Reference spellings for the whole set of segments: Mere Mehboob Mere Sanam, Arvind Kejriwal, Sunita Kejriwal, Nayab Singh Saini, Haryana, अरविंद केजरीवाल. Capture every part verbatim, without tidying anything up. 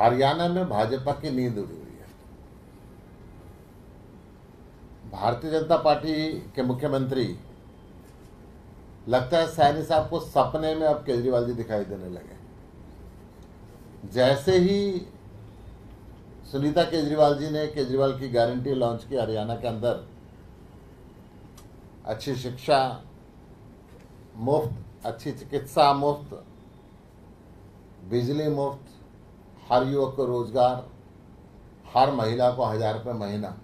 हरियाणा में भाजपा की नींद उड़ी हुई है। भारतीय जनता पार्टी के मुख्यमंत्री, लगता है सैनी साहब को सपने में अब केजरीवाल जी दिखाई देने लगे। जैसे ही सुनीता केजरीवाल जी ने केजरीवाल की गारंटी लॉन्च की, हरियाणा के अंदर अच्छी शिक्षा मुफ्त, अच्छी चिकित्सा मुफ्त, बिजली मुफ्त, हर युवक को रोजगार, हर महिला को हजार रुपये महीना,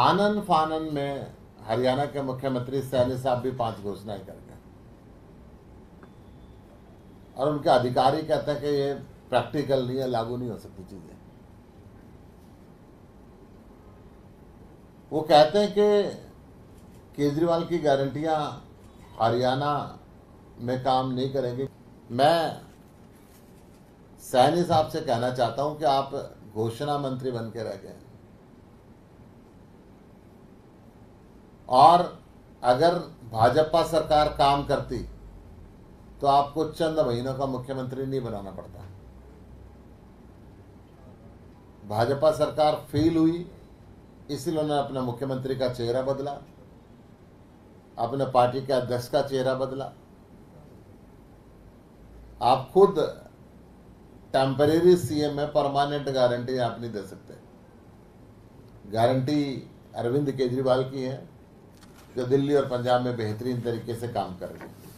आनन फानन में हरियाणा के मुख्यमंत्री सैनी साहब भी पांच घोषणाएं कर गए। और उनके अधिकारी कहते हैं कि ये प्रैक्टिकल नहीं है, लागू नहीं हो सकती चीजें। वो कहते हैं कि केजरीवाल की गारंटियां हरियाणा में काम नहीं करेंगे। मैं सैनी साहब से कहना चाहता हूं कि आप घोषणा मंत्री बन के रह गए, और अगर भाजपा सरकार काम करती तो आपको चंद महीनों का मुख्यमंत्री नहीं बनाना पड़ता। भाजपा सरकार फेल हुई, इसीलिए उन्होंने अपने मुख्यमंत्री का चेहरा बदला, अपने पार्टी के अध्यक्ष का चेहरा बदला। आप खुद टेम्परेरी सीएम में परमानेंट गारंटी आप नहीं दे सकते। गारंटी अरविंद केजरीवाल की है, जो दिल्ली और पंजाब में बेहतरीन तरीके से काम कर रही है।